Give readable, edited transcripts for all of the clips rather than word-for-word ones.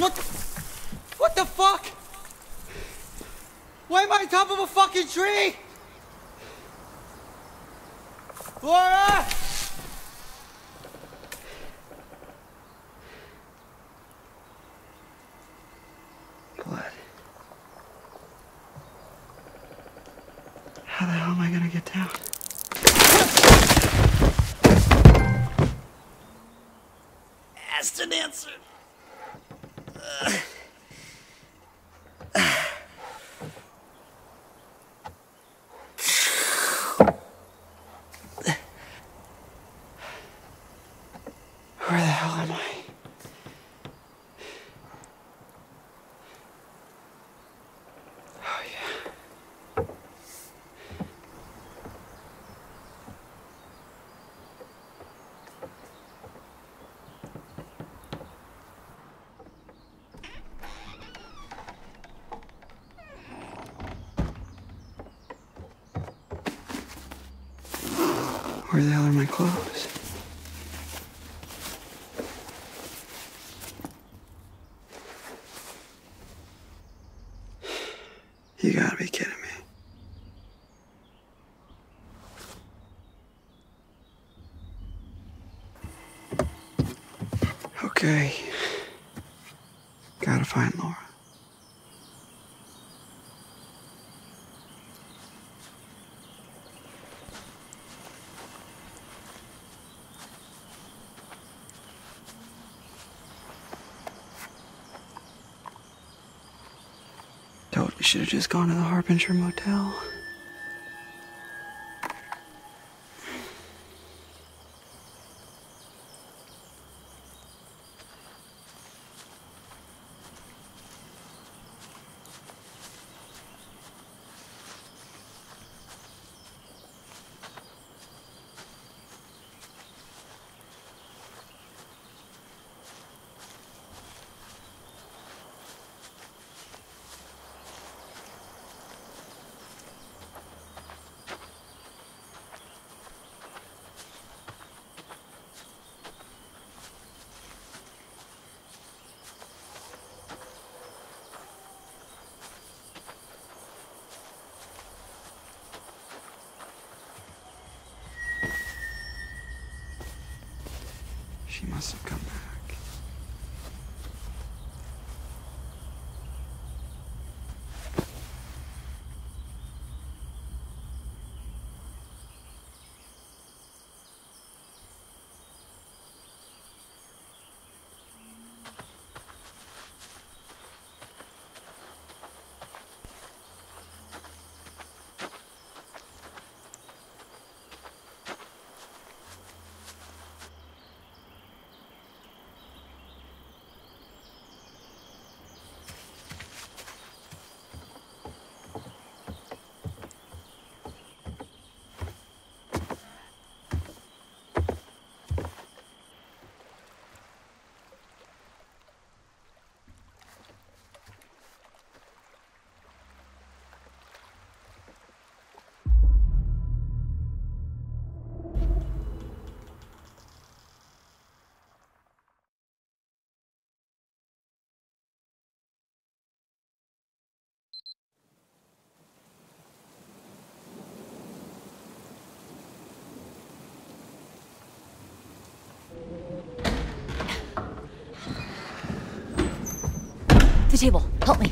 What the fuck? Why am I on top of a fucking tree? Laura! Blood. How the hell am I gonna get down? Asked and answered. Where the hell are my clothes? You gotta be kidding me. Okay. Gotta find Laura. Should have just gone to the Harbinger Motel. She must have come back. The table. Help me.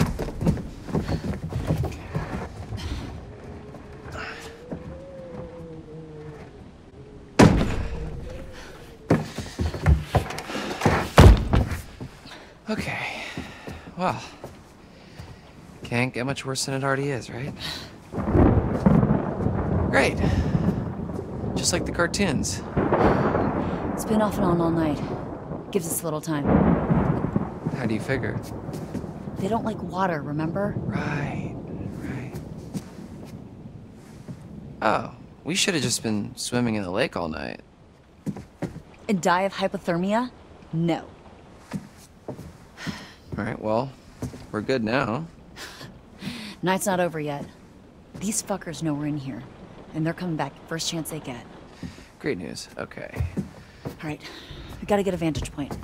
Okay. Well. Can't get much worse than it already is, right? Great. Just like the cartoons. It's been off and on all night. Gives us a little time. How do you figure? They don't like water, remember? Right, right. Oh, we should have just been swimming in the lake all night. And die of hypothermia? No. All right, well, we're good now. Night's not over yet. These fuckers know we're in here, and they're coming back first chance they get. Great news, okay. All right, we gotta get a vantage point.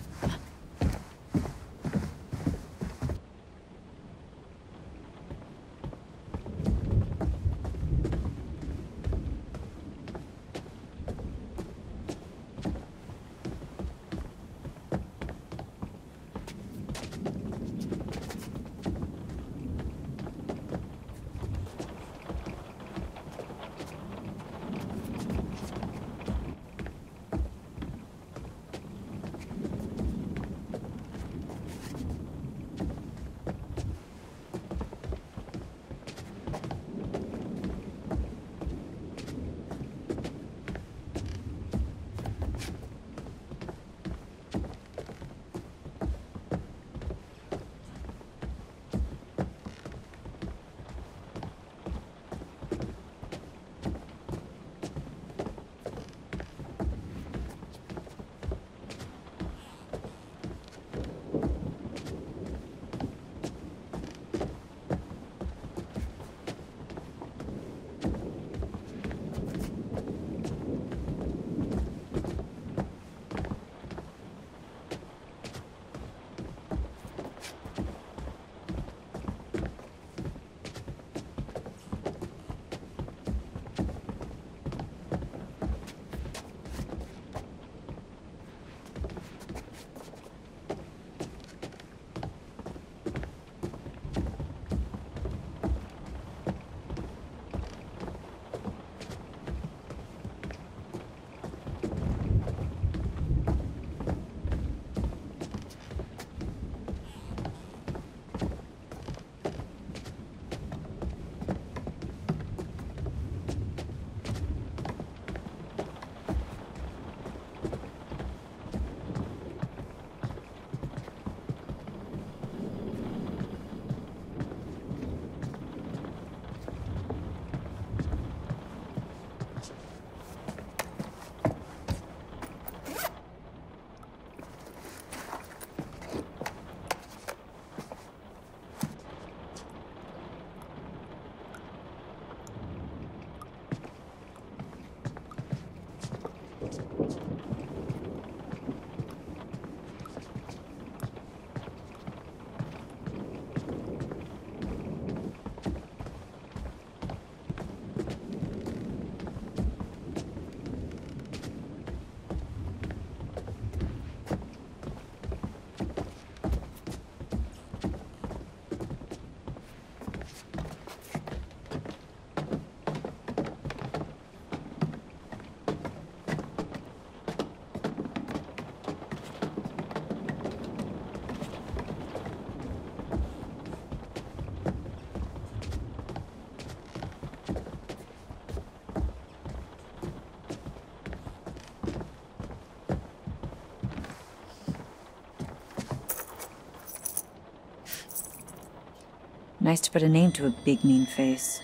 Nice to put a name to a big, mean face.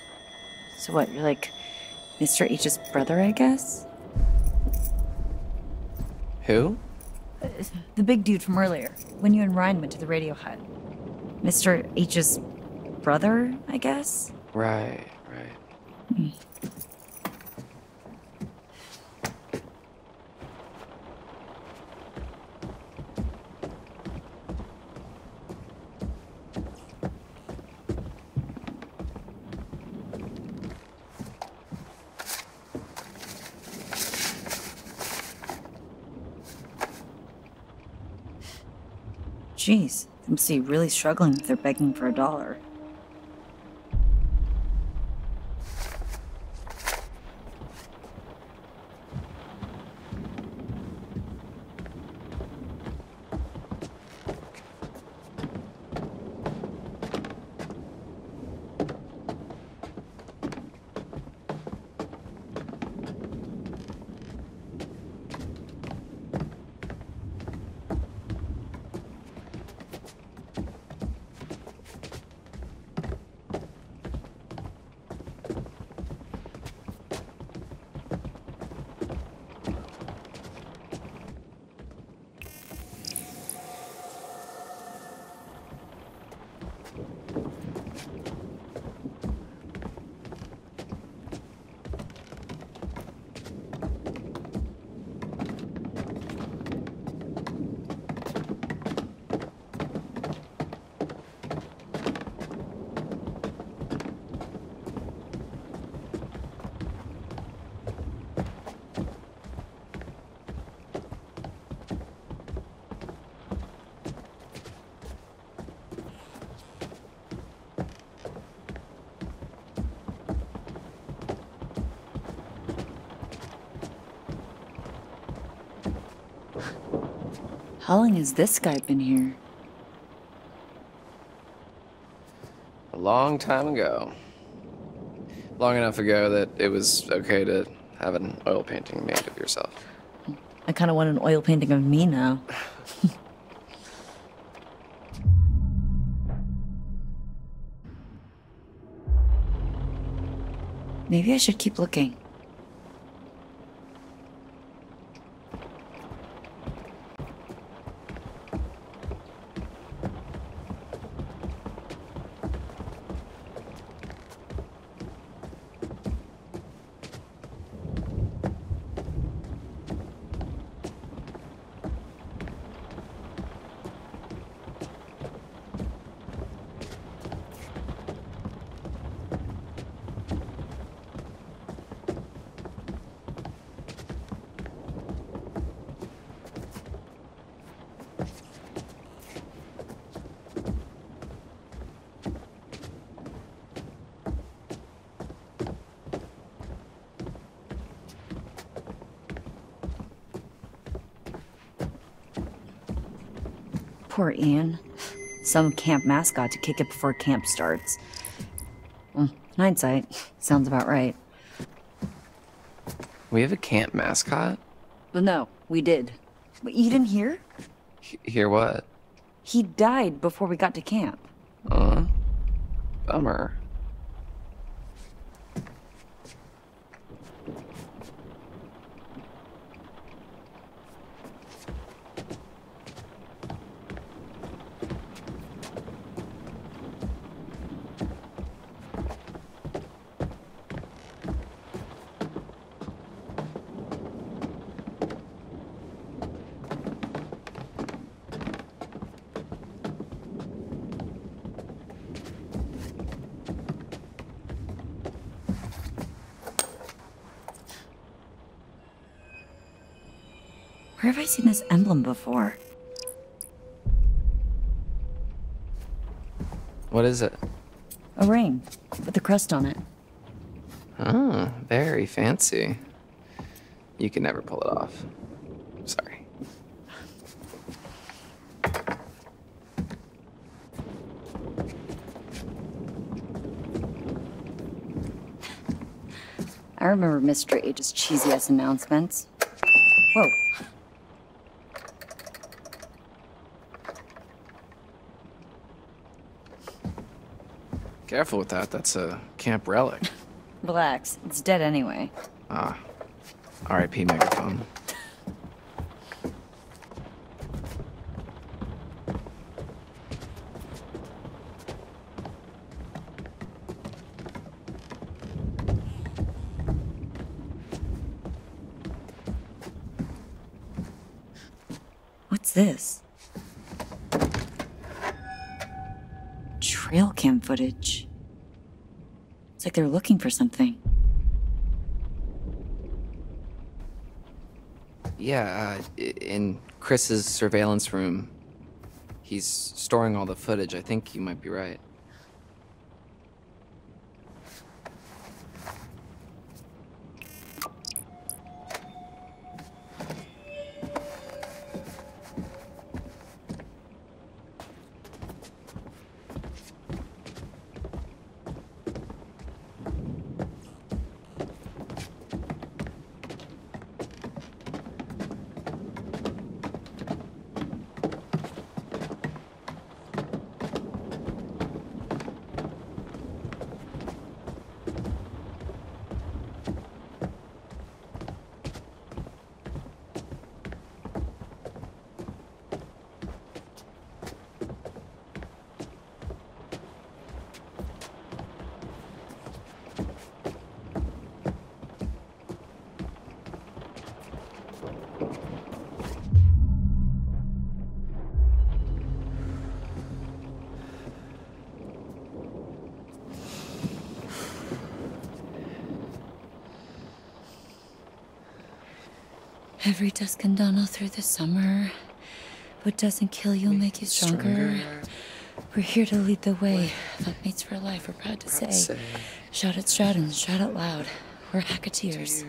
So what, you're like Mr. H's brother, I guess? Who? The big dude from earlier, when you and Ryan went to the radio hut. Mr. H's brother, I guess? Right, right. Mm. Jeez, MC really struggling if they're begging for $1. How long has this guy been here? A long time ago. Long enough ago that it was okay to have an oil painting made of yourself. I kind of want an oil painting of me now. Maybe I should keep looking. Poor Ian. Some camp mascot to kick it before camp starts. Well, in hindsight, sounds about right. We have a camp mascot? Well, no, we did. But you didn't hear? Hear what? He died before we got to camp. Bummer. Where have I seen this emblem before? What is it? A ring, with a crest on it. Oh, very fancy. You can never pull it off. Sorry. I remember Mr. H's cheesy-ass announcements. Whoa. Careful with that. That's a camp relic. Relax. It's dead anyway. Ah. R.I.P. Megaphone. What's this? Trail cam footage. It's like they're looking for something. Yeah, in Chris's surveillance room. He's storing all the footage. I think you might be right. Every dusk and dawn all through the summer. What doesn't kill you'll make you stronger. We're here to lead the way. Mates for life, we're proud to say. Shout it, shout and shout out loud. We're Hacketeers.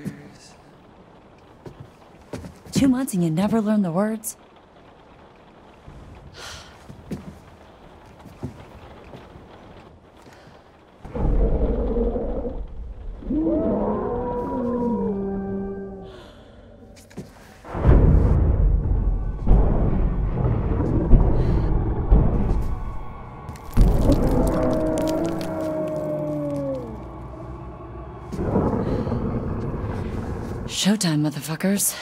2 months and you never learn the words? Showtime, motherfuckers.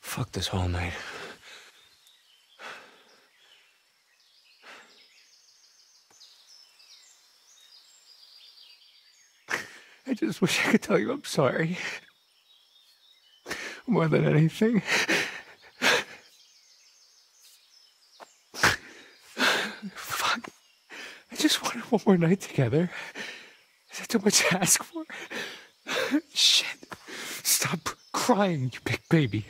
Fuck this whole night. I just wish I could tell you I'm sorry. More than anything. Fuck. I just wanted one more night together. Is that too much to ask for? Shit. Stop crying, you big baby.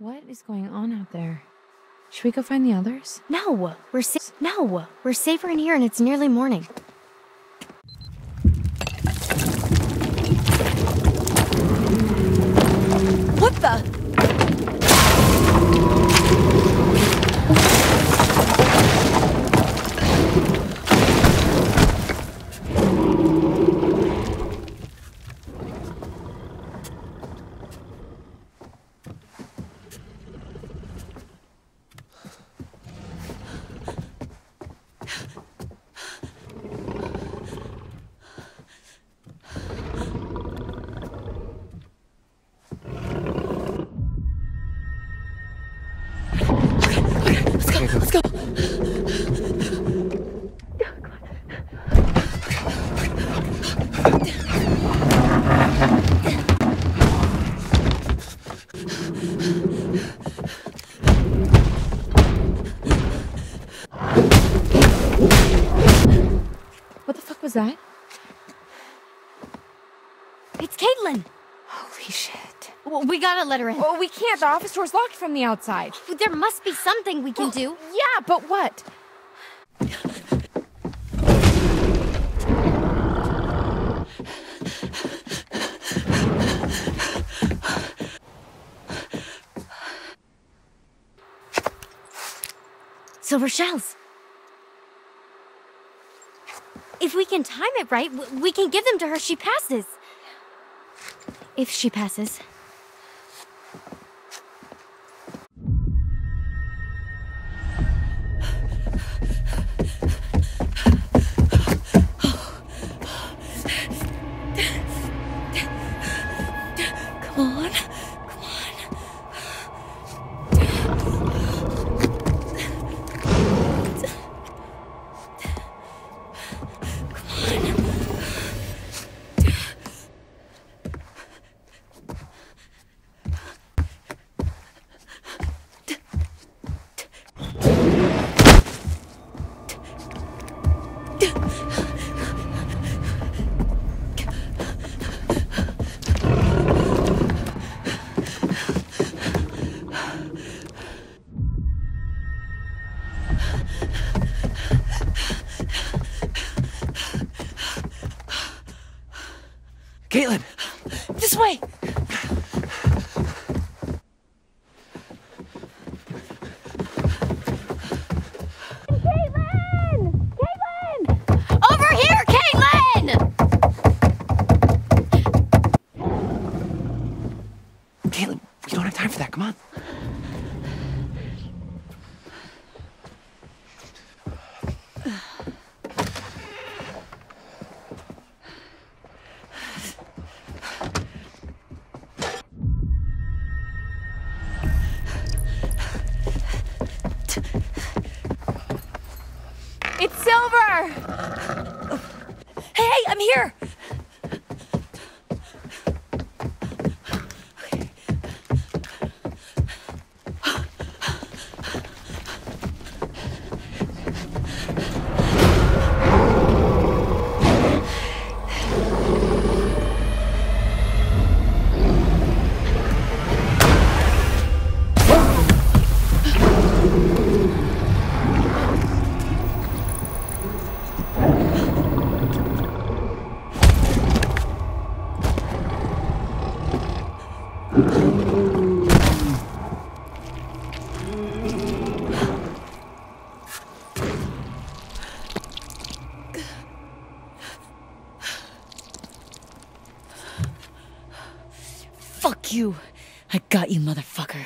What is going on out there? Should we go find the others? No, we're safer in here, and it's nearly morning. What the? was that? It's Caitlin! Holy shit. Well, we gotta let her in. Well, we can't. The office door's locked from the outside. Well, there must be something we can do. Yeah, but what? Silver shells. If we can time it right, we can give them to her if she passes. If she passes. Caitlin! This way! Caitlin! Caitlin! Over here, Caitlin! Caitlin, we don't have time for that. Come on. I got you, motherfucker.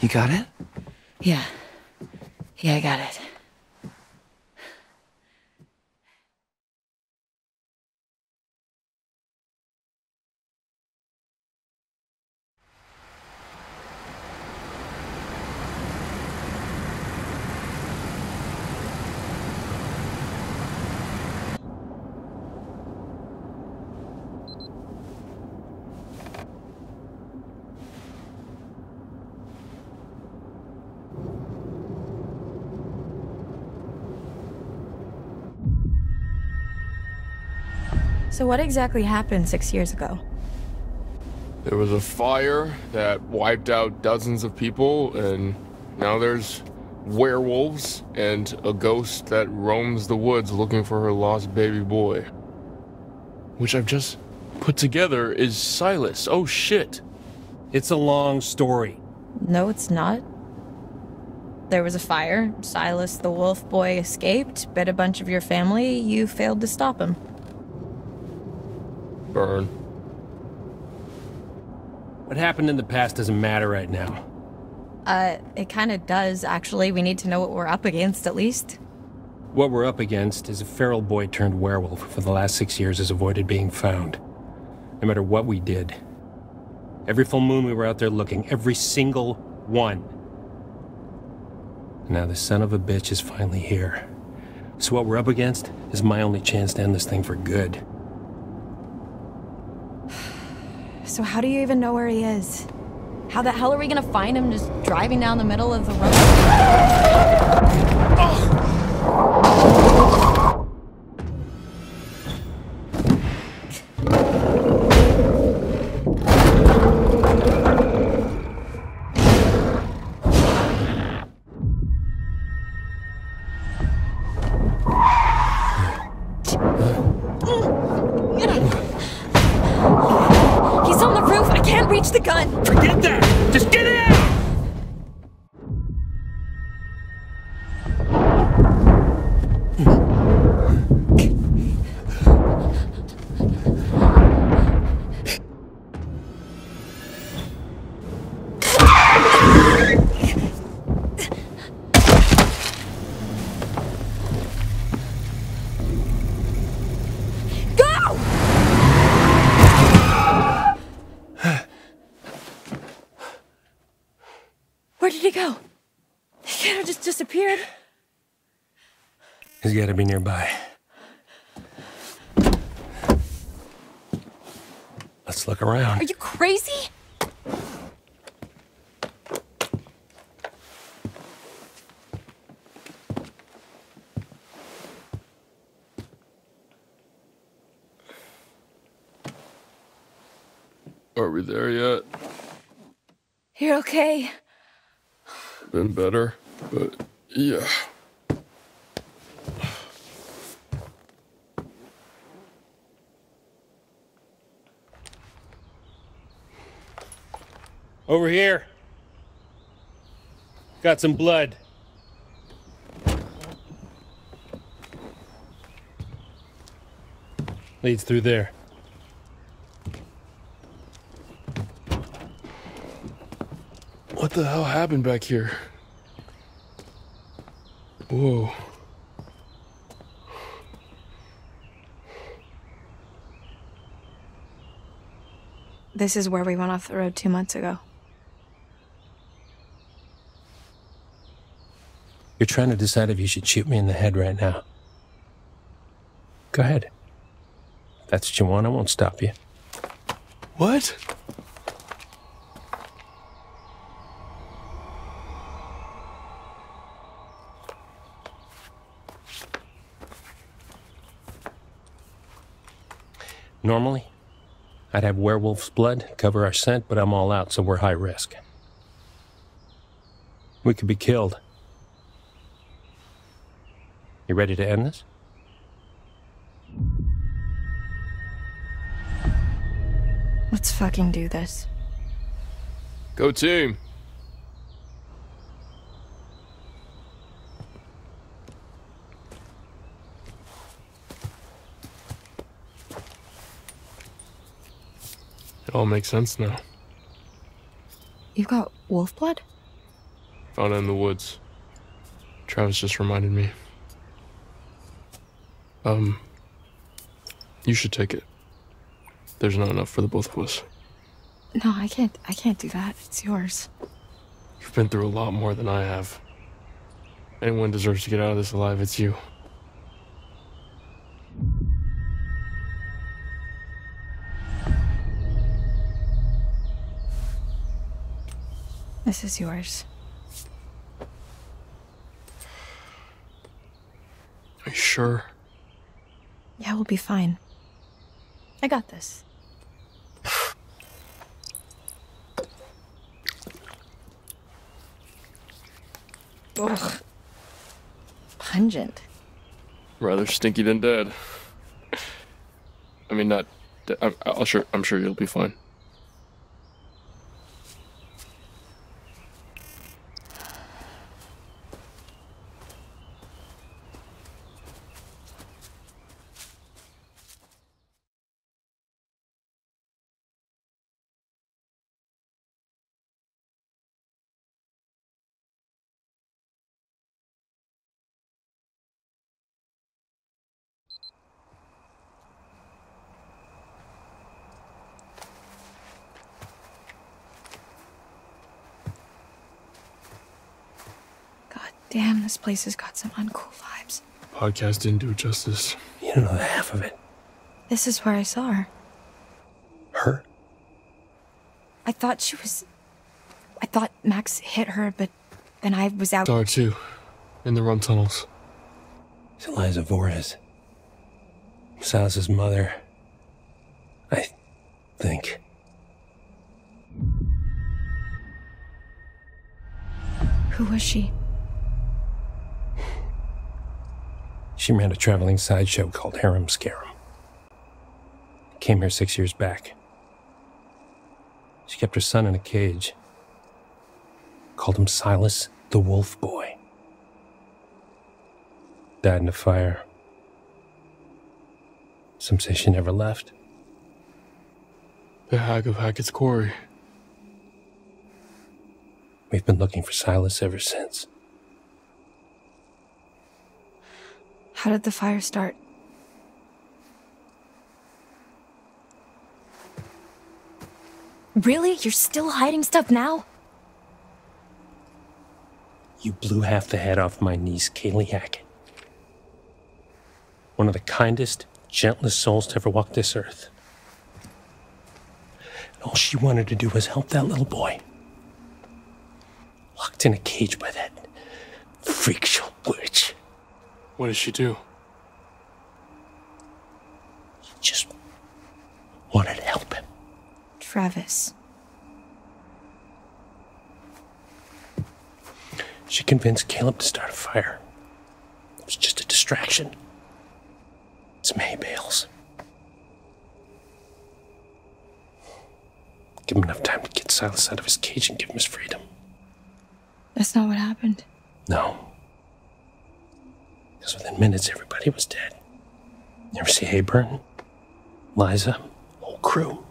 You got it? Yeah. Yeah, I got it. So what exactly happened 6 years ago? There was a fire that wiped out dozens of people, and now there's werewolves and a ghost that roams the woods looking for her lost baby boy. Which I've just put together is Silas. Oh shit. It's a long story. No, it's not. There was a fire. Silas the wolf boy escaped, bit a bunch of your family. You failed to stop him. Burn. What happened in the past doesn't matter right now. It kind of does, actually. We need to know what we're up against, at least. What we're up against is a feral boy turned werewolf who for the last 6 years has avoided being found. No matter what we did. Every full moon we were out there looking. Every single one. Now the son of a bitch is finally here. So what we're up against is my only chance to end this thing for good. So how do you even know where he is? How the hell are we gonna find him just driving down the middle of the road? He's gotta be nearby. Let's look around. Are you crazy? Are we there yet? You're okay. Been better, but yeah. Over here. Got some blood. Leads through there. What the hell happened back here? Whoa. This is where we went off the road 2 months ago. You're trying to decide if you should shoot me in the head right now. Go ahead. If that's what you want, I won't stop you. What? Normally, I'd have werewolf's blood cover our scent, but I'm all out, so we're high risk. We could be killed. You ready to end this? Let's fucking do this. Go team! It all makes sense now. You've got wolf blood? Found it in the woods. Travis just reminded me. You should take it. There's not enough for the both of us. No, I can't do that. It's yours. You've been through a lot more than I have. Anyone deserves to get out of this alive, it's you. This is yours. Are you sure? Yeah, we'll be fine. I got this. Ugh. Pungent. Rather stinky than dead. I mean, not. I'm sure you'll be fine. Damn, this place has got some uncool vibes. Podcast didn't do it justice. You don't know half of it. This is where I saw her. Her? I thought she was... I thought Max hit her, but then I was out... Saw her too. In the run tunnels. It's Eliza Vorez. Silas's mother. I think. Who was she? She ran a traveling sideshow called Harem Scarum. Came here 6 years back. She kept her son in a cage. Called him Silas the Wolf Boy. Died in a fire. Some say she never left. The hack of Hackett's Quarry. We've been looking for Silas ever since. How did the fire start? Really? You're still hiding stuff now? You blew half the head off my niece, Kaylee Hackett. One of the kindest, gentlest souls to ever walk this earth. And all she wanted to do was help that little boy. Locked in a cage by that freak show witch. What did she do? She just wanted to help him. Travis. She convinced Caleb to start a fire. It was just a distraction. Some hay bales. Give him enough time to get Silas out of his cage and give him his freedom. That's not what happened. No. Because within minutes, everybody was dead. You ever see Hayburn? Liza? Whole crew.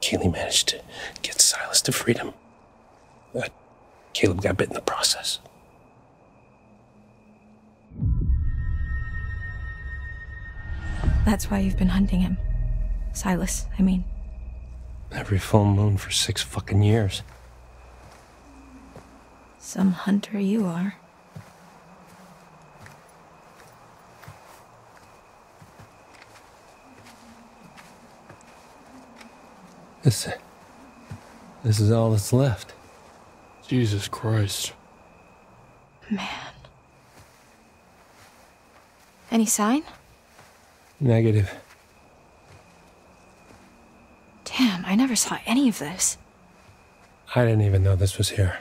Kaylee managed to get Silas to freedom. But Caleb got bit in the process. That's why you've been hunting him. Silas, I mean. Every full moon for 6 fucking years. Some hunter you are. This is all that's left. Jesus Christ. Man. Any sign? Negative. Damn, I never saw any of this. I didn't even know this was here.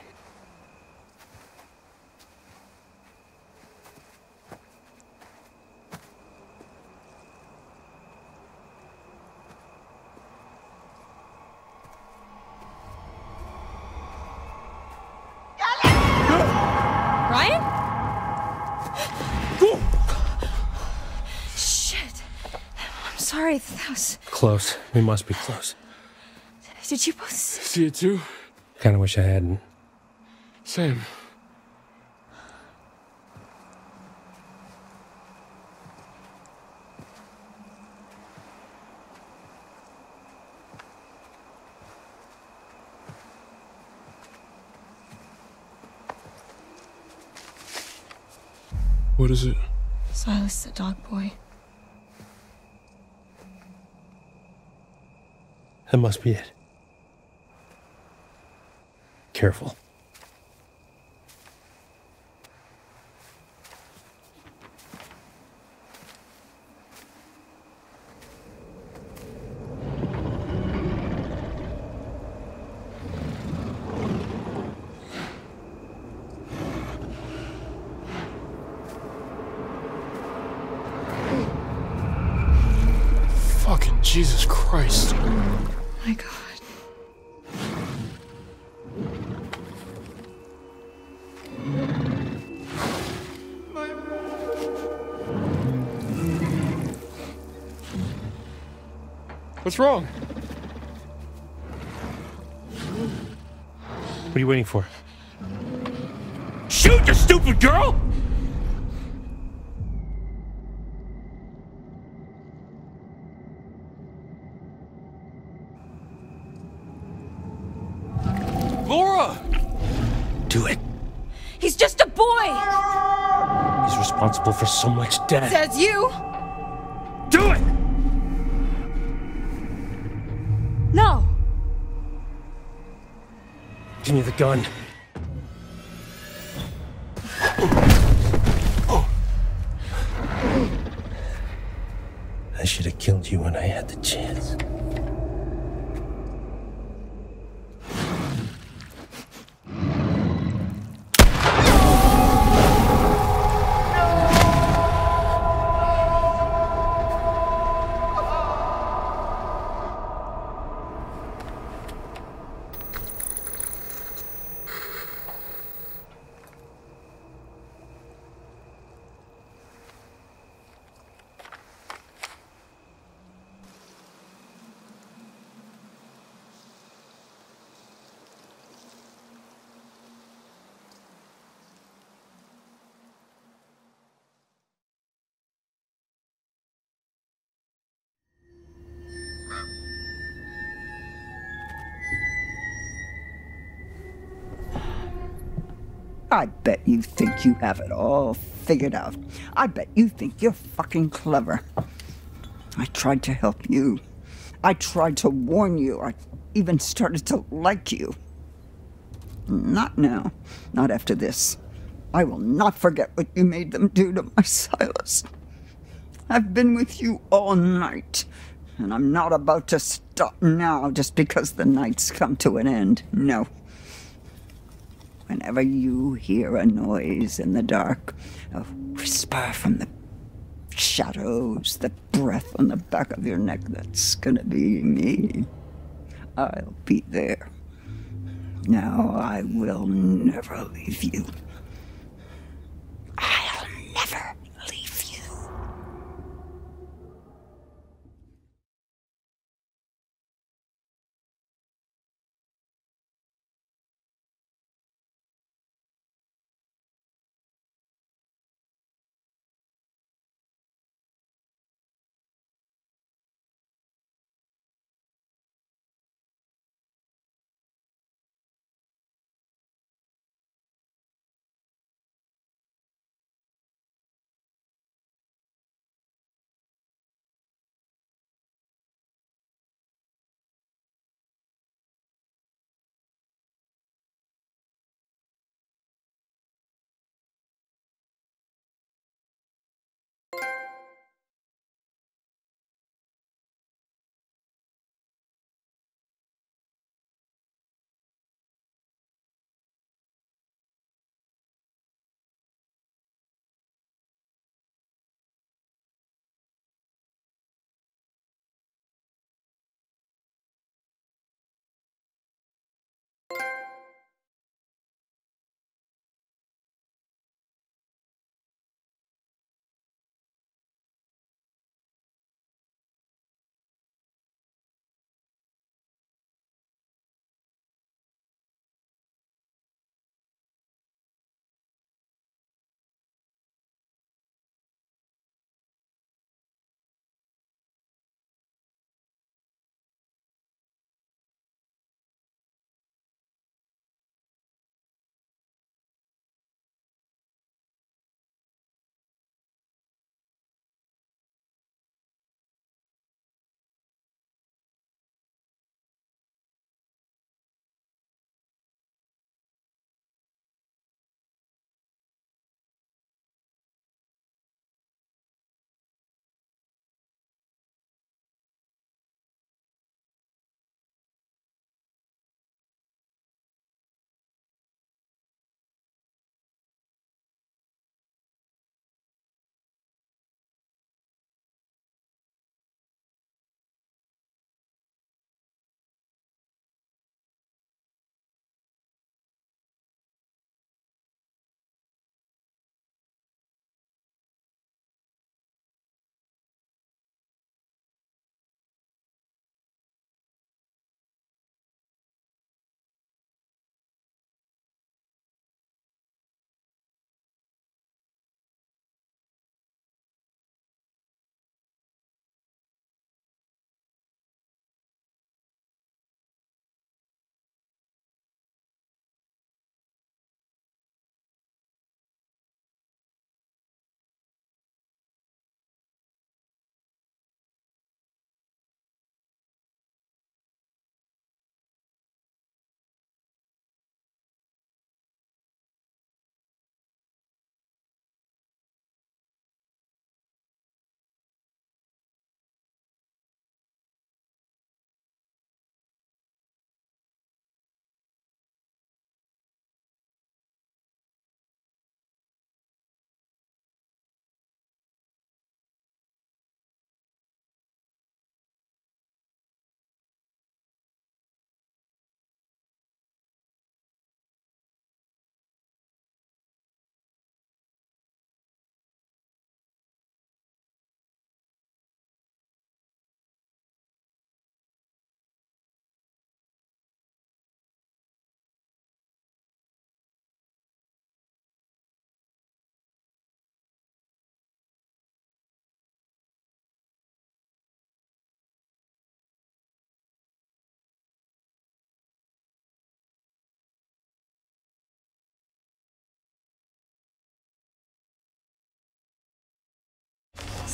Close. We must be close. Did you both see it too? Kinda wish I hadn't. Same. What is it? Silas, the dog boy. That must be it. Careful. Fucking Jesus Christ. My God. What's wrong? What are you waiting for? Shoot, you stupid girl! do it. He's just a boy! He's responsible for so much death. Says you! Do it! No! Give me the gun. I should have killed you when I had the chance. I bet you think you have it all figured out. I bet you think you're fucking clever. I tried to help you. I tried to warn you. I even started to like you. Not now. Not after this. I will not forget what you made them do to my Silas. I've been with you all night, and I'm not about to stop now just because the night's come to an end. No. Whenever you hear a noise in the dark, a whisper from the shadows, the breath on the back of your neck, that's gonna be me. I'll be there. Now I will never leave you. I'll never leave you.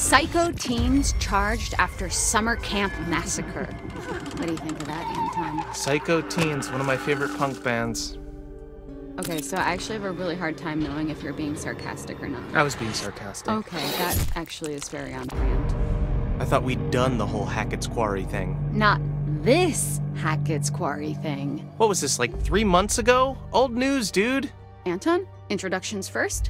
Psycho teens charged after summer camp massacre. What do you think of that, Anton? Psycho teens, one of my favorite punk bands. Okay, so I actually have a really hard time knowing if you're being sarcastic or not. I was being sarcastic. Okay, that actually is very on brand. I thought we'd done the whole Hackett's Quarry thing. Not this Hackett's Quarry thing. What was this, like 3 months ago? Old news, dude. Anton, introductions first.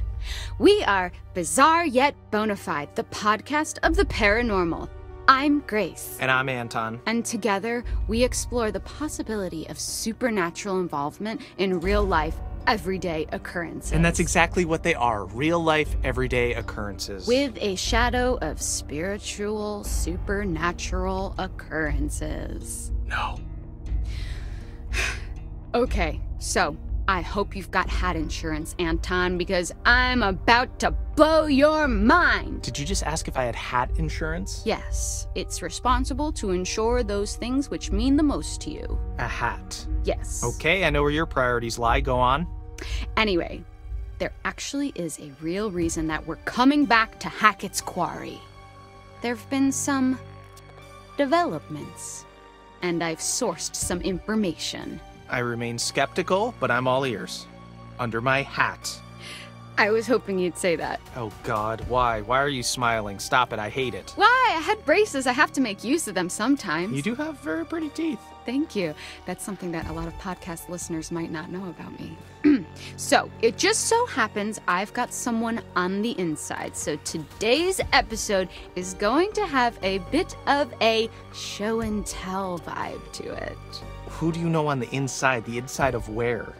We are Bizarre Yet Bonafide, the podcast of the paranormal. I'm Grace. And I'm Anton. And together, we explore the possibility of supernatural involvement in real-life, everyday occurrences. And that's exactly what they are, real-life, everyday occurrences. With a shadow of spiritual, supernatural occurrences. No. Okay, so I hope you've got hat insurance, Anton, because I'm about to blow your mind. Did you just ask if I had hat insurance? Yes. It's responsible to insure those things which mean the most to you. A hat. Yes. Okay, I know where your priorities lie. Go on. Anyway, there actually is a real reason that we're coming back to Hackett's Quarry. There've been some developments, and I've sourced some information. I remain skeptical, but I'm all ears. Under my hat. I was hoping you'd say that. Oh God, why? Why are you smiling? Stop it, I hate it. Why? I had braces, I have to make use of them sometimes. You do have very pretty teeth. Thank you. That's something that a lot of podcast listeners might not know about me. So, it just so happens I've got someone on the inside, so today's episode is going to have a bit of a show and tell vibe to it. Who do you know on the inside? The inside of where?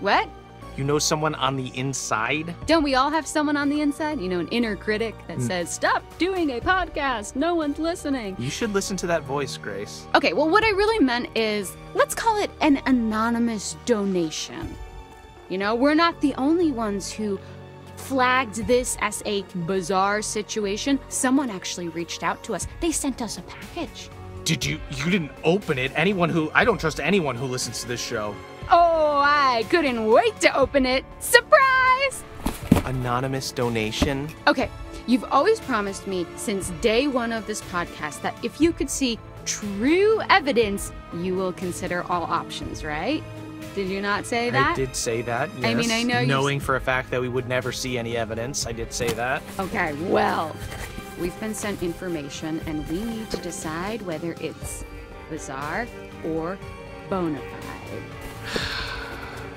What? You know someone on the inside? Don't we all have someone on the inside? You know, an inner critic that says, stop doing a podcast, no one's listening. You should listen to that voice, Grace. Okay, well, what I really meant is, let's call it an anonymous donation. You know, we're not the only ones who flagged this as a bizarre situation. Someone actually reached out to us. They sent us a package. Did you didn't open it? I don't trust anyone who listens to this show. Oh, I couldn't wait to open it. Surprise! Anonymous donation? Okay, you've always promised me since day one of this podcast that if you could see true evidence, you will consider all options, right? Did you not say that? I did say that, yes. I mean, I know you... Knowing for a fact that we would never see any evidence, I did say that. Okay, well... We've been sent information, and we need to decide whether it's bizarre or bona fide.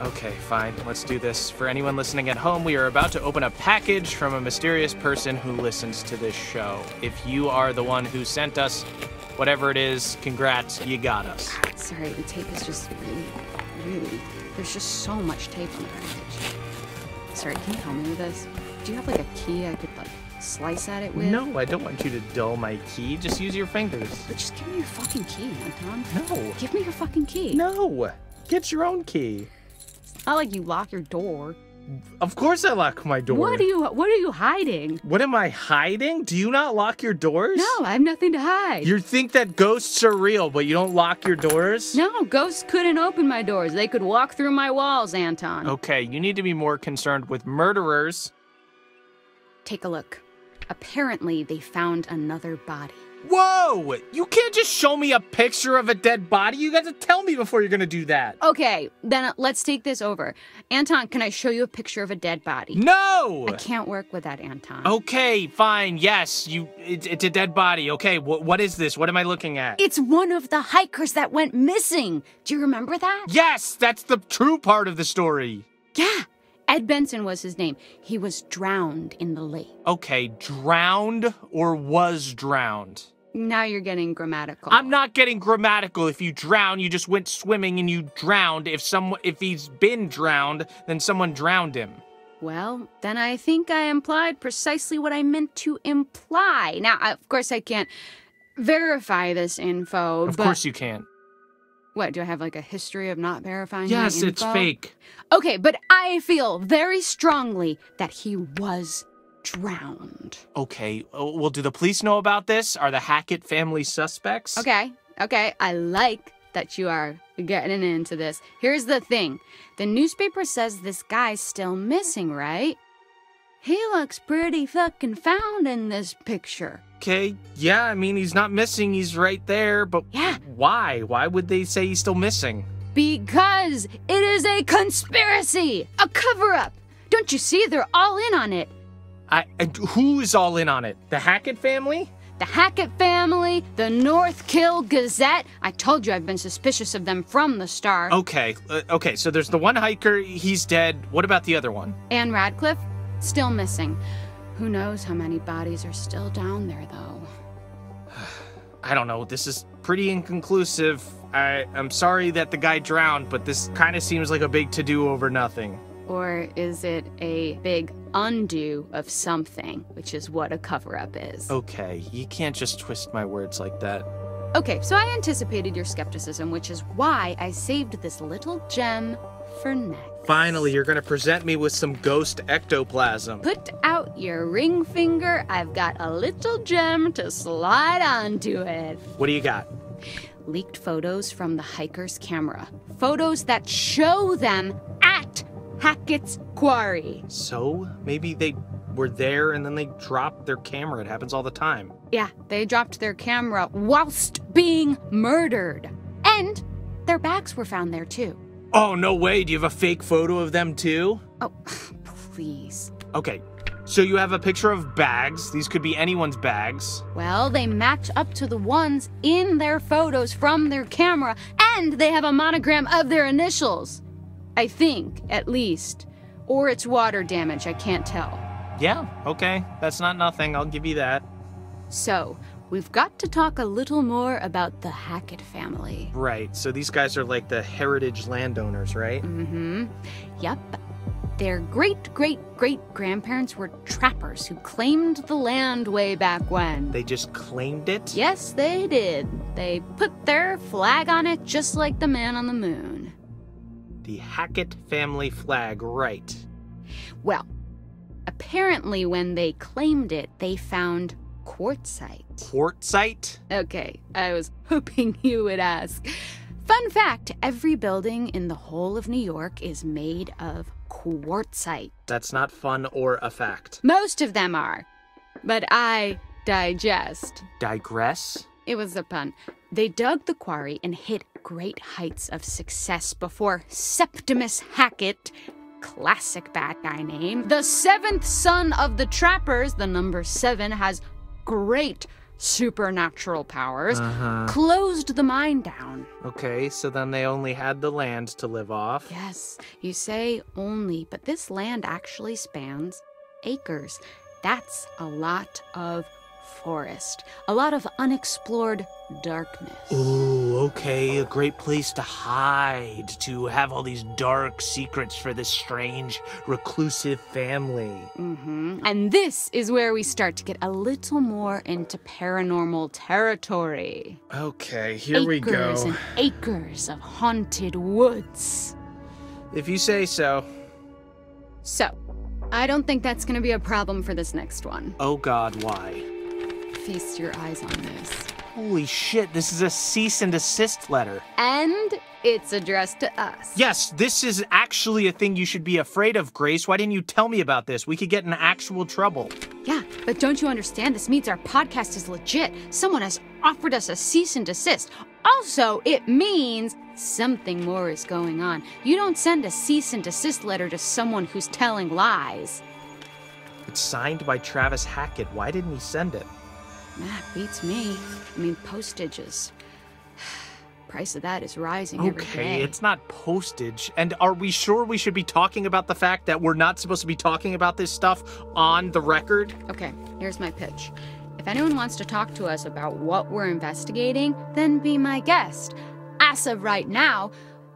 Okay, fine. Let's do this. For anyone listening at home, we are about to open a package from a mysterious person who listens to this show. If you are the one who sent us whatever it is, congrats, you got us. Sorry, the tape is just really... There's just so much tape on the package. Sorry, can you help me with this? Do you have, like, a key I could, like... slice at it with? No, I don't want you to dull my key. Just use your fingers. But just give me your fucking key, Anton. No. Give me your fucking key. No. Get your own key. It's not like you lock your door. Of course I lock my door. What are you hiding? What am I hiding? Do you not lock your doors? No, I have nothing to hide. You think that ghosts are real, but you don't lock your doors? No, ghosts couldn't open my doors. They could walk through my walls, Anton. Okay, you need to be more concerned with murderers. Take a look. Apparently, they found another body. Whoa! You can't just show me a picture of a dead body. You got to tell me before you're going to do that. Okay, then let's take this over. Anton, can I show you a picture of a dead body? No! I can't work with that, Anton. Okay, fine. Yes, it's a dead body. Okay, what is this? What am I looking at? It's one of the hikers that went missing. Do you remember that? Yes, that's the true part of the story. Yeah. Ed Benson was his name. He was drowned in the lake. Okay, drowned or was drowned? Now you're getting grammatical. I'm not getting grammatical. If you drown, you just went swimming and you drowned. If he's been drowned, then someone drowned him. Well, then I think I implied precisely what I meant to imply. Now, of course, I can't verify this info, but... Of course you can't. What, do I have, like, a history of not verifying my info? Yes, it's fake. Okay, but I feel very strongly that he was drowned. Okay, well, do the police know about this? Are the Hackett family suspects? Okay, I like that you are getting into this. Here's the thing. The newspaper says this guy's still missing, right? He looks pretty fucking found in this picture. Okay, yeah, I mean, he's not missing, he's right there, but yeah. Why? Why would they say he's still missing? Because it is a conspiracy! A cover-up! Don't you see? They're all in on it. Who is all in on it? The Hackett family? The Hackett family, the Northkill Gazette. I told you I've been suspicious of them from the start. Okay, okay, so there's the one hiker, he's dead. What about the other one? Anne Radcliffe? Still missing. Who knows how many bodies are still down there, though. I don't know, this is pretty inconclusive. I'm sorry that the guy drowned, but this kind of seems like a big to-do over nothing. Or is it a big undo of something, which is what a cover-up is? Okay, you can't just twist my words like that. Okay, so I anticipated your skepticism, which is why I saved this little gem for next. Finally, you're gonna present me with some ghost ectoplasm. Put out your ring finger. I've got a little gem to slide onto it. What do you got? Leaked photos from the hiker's camera. Photos that show them at Hackett's Quarry. So maybe they were there and then they dropped their camera. It happens all the time. Yeah, they dropped their camera whilst being murdered. And their bags were found there too. Oh, no way. Do you have a fake photo of them, too? Oh, please. Okay, so you have a picture of bags. These could be anyone's bags. Well, they match up to the ones in their photos from their camera, and they have a monogram of their initials. I think, at least. Or it's water damage. I can't tell. Yeah, okay. That's not nothing. I'll give you that. So, we've got to talk a little more about the Hackett family. Right, so these guys are like the heritage landowners, right? Mm-hmm. Yep. Their great-great-great-grandparents were trappers who claimed the land way back when. They just claimed it? Yes, they did. They put their flag on it just like the man on the moon. The Hackett family flag, right. Well, apparently when they claimed it, they found quartzite. Quartzite? Okay, I was hoping you would ask. Fun fact, every building in the whole of New York is made of quartzite. That's not fun or a fact. Most of them are, but I digest. Digress? It was a pun. They dug the quarry and hit great heights of success before Septimus Hackett, classic bad guy name, the seventh son of the trappers, the number 7 has great supernatural powers, closed the mine down. Okay, so then they only had the land to live off. Yes, you say only, but this land actually spans acres. That's a lot of forest, a lot of unexplored darkness. Ooh, okay, a great place to hide, to have all these dark secrets for this strange, reclusive family. Mm-hmm. And this is where we start to get a little more into paranormal territory. Okay, here we go. Acres and acres of haunted woods. If you say so. So, I don't think that's going to be a problem for this next one. Oh God, why? Feast your eyes on this. Holy shit, this is a cease and desist letter. And it's addressed to us. Yes, this is actually a thing you should be afraid of, Grace. Why didn't you tell me about this? We could get in actual trouble. Yeah, but don't you understand? This means our podcast is legit. Someone has offered us a cease and desist. Also, it means something more is going on. You don't send a cease and desist letter to someone who's telling lies. It's signed by Travis Hackett. Why didn't he send it? That beats me. I mean, postage is... price of that is rising every day. Okay, it's not postage. And are we sure we should be talking about the fact that we're not supposed to be talking about this stuff on the record? Okay, here's my pitch. If anyone wants to talk to us about what we're investigating, then be my guest. As of right now,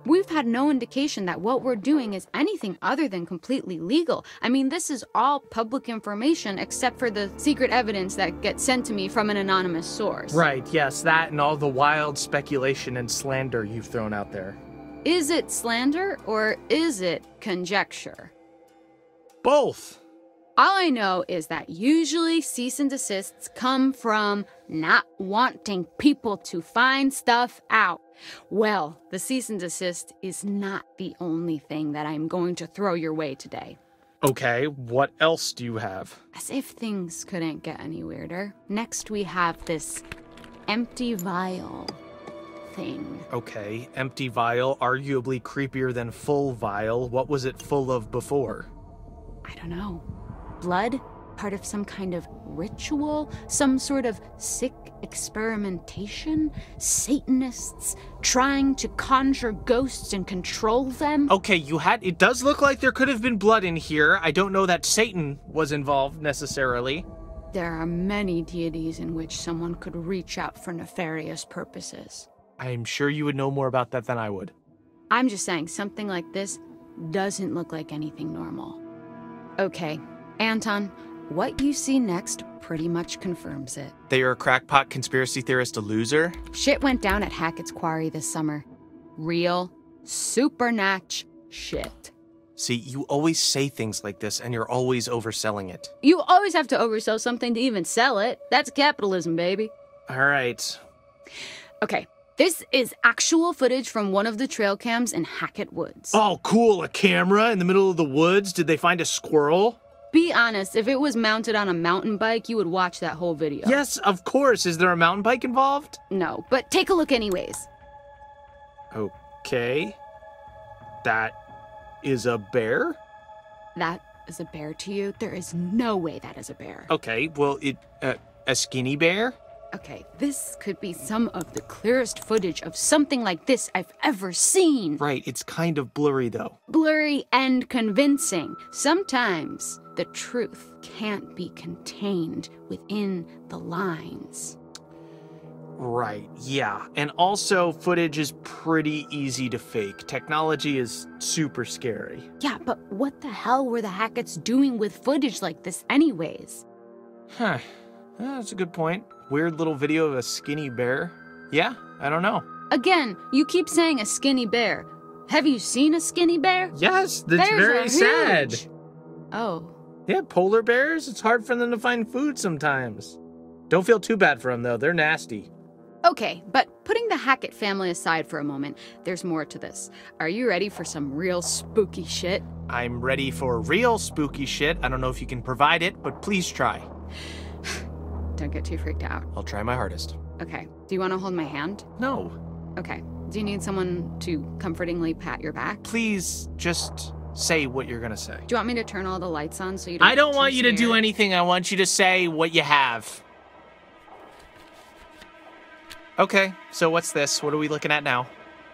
we've had no indication that what we're doing is anything other than completely legal. I mean, this is all public information except for the secret evidence that gets sent to me from an anonymous source. Right, yes, that and all the wild speculation and slander you've thrown out there. Is it slander or is it conjecture? Both. All I know is that usually cease and desists come from not wanting people to find stuff out. Well, the cease and desist is not the only thing that I'm going to throw your way today. Okay, what else do you have? As if things couldn't get any weirder. Next we have this empty vial thing. Okay, empty vial, arguably creepier than full vial. What was it full of before? I don't know. Blood? Part of some kind of ritual? Some sort of sick experimentation? Satanists trying to conjure ghosts and control them? Okay, you had... It does look like there could have been blood in here. I don't know that Satan was involved, necessarily. There are many deities in which someone could reach out for nefarious purposes. I'm sure you would know more about that than I would. I'm just saying, something like this doesn't look like anything normal. Okay, Anton, what you see next pretty much confirms it. That you're a crackpot conspiracy theorist, a loser? Shit went down at Hackett's Quarry this summer. Real, supernatch shit. See, you always say things like this, and you're always overselling it. You always have to oversell something to even sell it. That's capitalism, baby. All right. Okay, this is actual footage from one of the trail cams in Hackett Woods. Oh, cool, a camera in the middle of the woods? Did they find a squirrel? Be honest, if it was mounted on a mountain bike, you would watch that whole video. Yes, of course. Is there a mountain bike involved? No, but take a look anyways. Okay. That is a bear? That is a bear to you? There is no way that is a bear. Okay, well, it, a skinny bear? Okay, this could be some of the clearest footage of something like this I've ever seen. Right, it's kind of blurry, though. Blurry and convincing. Sometimes the truth can't be contained within the lines. Right, yeah. And also, footage is pretty easy to fake. Technology is super scary. Yeah, but what the hell were the Hacketts doing with footage like this anyways? Huh, that's a good point. Weird little video of a skinny bear? Yeah, I don't know. Again, you keep saying a skinny bear. Have you seen a skinny bear? Yes, that's very sad. Oh. Yeah, polar bears, it's hard for them to find food sometimes. Don't feel too bad for them, though. They're nasty. Okay, but putting the Hackett family aside for a moment, there's more to this. Are you ready for some real spooky shit? I'm ready for real spooky shit. I don't know if you can provide it, but please try. Don't get too freaked out. I'll try my hardest. Okay. Do you want to hold my hand? No. Okay. Do you need someone to comfortingly pat your back? Please just say what you're going to say. Do you want me to turn all the lights on so you don't... I don't want you to do anything. I want you to say what you have. Okay. So what's this? What are we looking at now?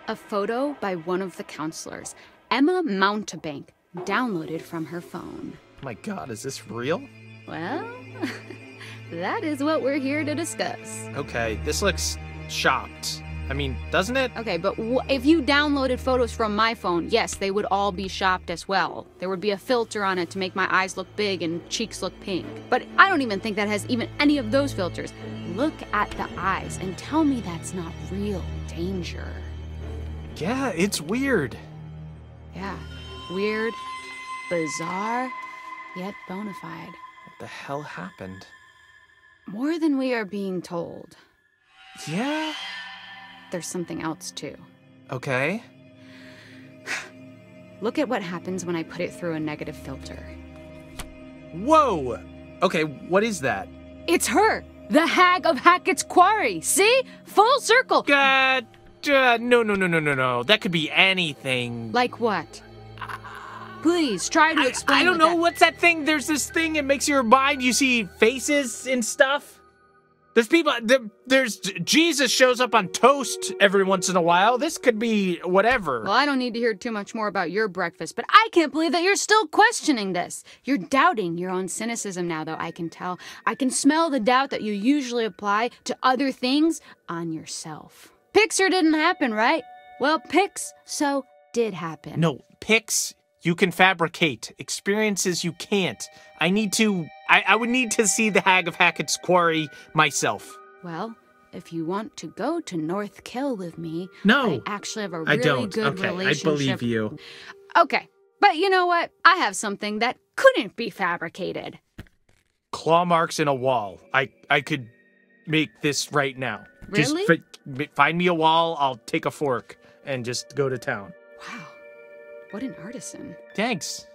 A photo by one of the counselors, Emma Mountebank, downloaded from her phone. My God, is this real? Well... That is what we're here to discuss. Okay, this looks shopped. I mean, doesn't it? Okay, but if you downloaded photos from my phone, yes, they would all be shopped as well. There would be a filter on it to make my eyes look big and cheeks look pink. But I don't even think that has even any of those filters. Look at the eyes and tell me that's not real danger. Yeah, it's weird. Yeah, weird, bizarre, yet bonafide. What the hell happened? More than we are being told. Yeah? There's something else, too. Okay. Look at what happens when I put it through a negative filter. Whoa! Okay, what is that? It's her! The hag of Hackett's Quarry! See? Full circle! God! No. That could be anything. Like what? Please, try to explain. I don't know. What's that thing? There's this thing. It makes your mind. You see faces and stuff. There's people. There's Jesus shows up on toast every once in a while. This could be whatever. Well, I don't need to hear too much more about your breakfast, but I can't believe that you're still questioning this. You're doubting your own cynicism now, though, I can tell. I can smell the doubt that you usually apply to other things on yourself. Pixar didn't happen, right? Well, Pix did happen. No, Pix... You can fabricate experiences you can't. I need to... I would need to see the Hag of Hackett's Quarry myself. Well, if you want to go to North Kill with me... No! I actually have a really good relationship... I believe you. Okay, but you know what? I have something that couldn't be fabricated. Claw marks in a wall. I could make this right now. Really? Just find me a wall, I'll take a fork, and just go to town. Wow. What an artisan. Thanks.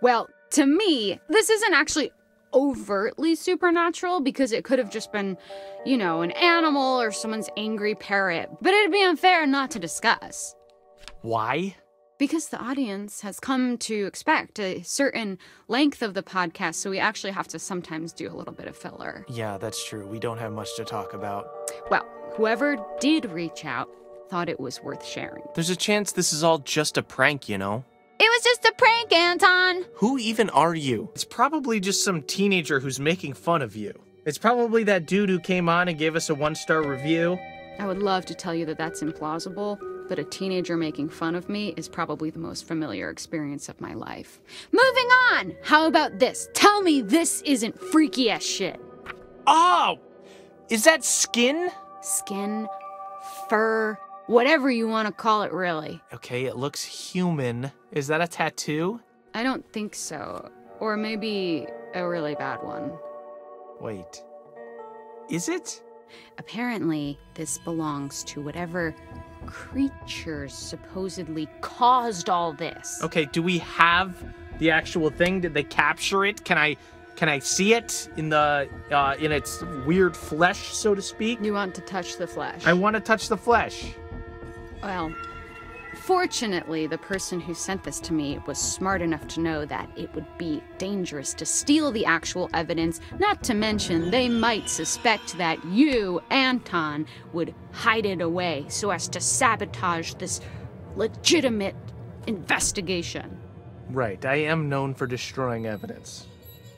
Well, to me, this isn't actually overtly supernatural because it could have just been, you know, an animal or someone's angry parrot, but it'd be unfair not to discuss. Why? Because the audience has come to expect a certain length of the podcast, so we actually have to sometimes do a little bit of filler. Yeah, that's true. We don't have much to talk about. Well, whoever did reach out thought it was worth sharing. There's a chance this is all just a prank, you know? It was just a prank, Anton! Who even are you? It's probably just some teenager who's making fun of you. It's probably that dude who came on and gave us a 1-star review. I would love to tell you that that's implausible, but a teenager making fun of me is probably the most familiar experience of my life. Moving on! How about this? Tell me this isn't freaky as shit. Oh! Is that skin? Skin, fur, whatever you want to call it, really. Okay, it looks human. Is that a tattoo? I don't think so. Or maybe a really bad one. Wait. Is it? Apparently, this belongs to whatever creatures supposedly caused all this. Okay, do we have the actual thing? Did they capture it? Can I see it in the in its weird flesh, so to speak? You want to touch the flesh? I want to touch the flesh. Well, fortunately, the person who sent this to me was smart enough to know that it would be dangerous to steal the actual evidence, not to mention they might suspect that you, Anton, would hide it away so as to sabotage this legitimate investigation. Right, I am known for destroying evidence.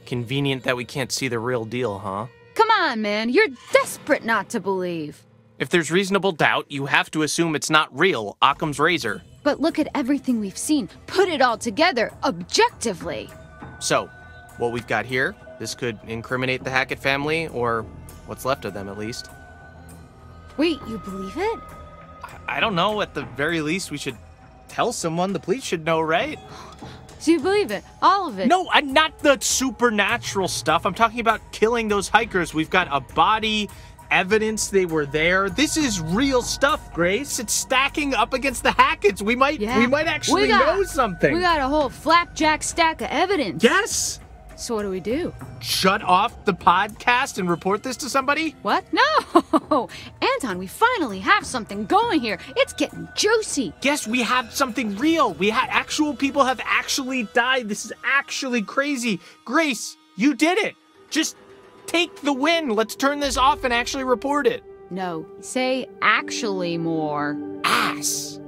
Convenient that we can't see the real deal, huh? Come on, man, you're desperate not to believe. If there's reasonable doubt, you have to assume it's not real, Occam's razor. But look at everything we've seen. Put it all together, objectively. So, what we've got here, this could incriminate the Hackett family, or what's left of them, at least. Wait, you believe it? I don't know. At the very least, we should tell someone. The police should know, right? Do you believe it? All of it? No, I'm not the supernatural stuff. I'm talking about killing those hikers. We've got a body, evidence they were there. This is real stuff, Grace. It's stacking up against the Hacketts. We might actually know something. We got a whole flapjack stack of evidence. Yes. So what do we do? Shut off the podcast and report this to somebody? What? No! Anton, we finally have something going here. It's getting juicy. Yes, we have something real. We had actual people have actually died. This is actually crazy. Grace, you did it. Just take the win. Let's turn this off and actually report it. No, say actually more. Ass.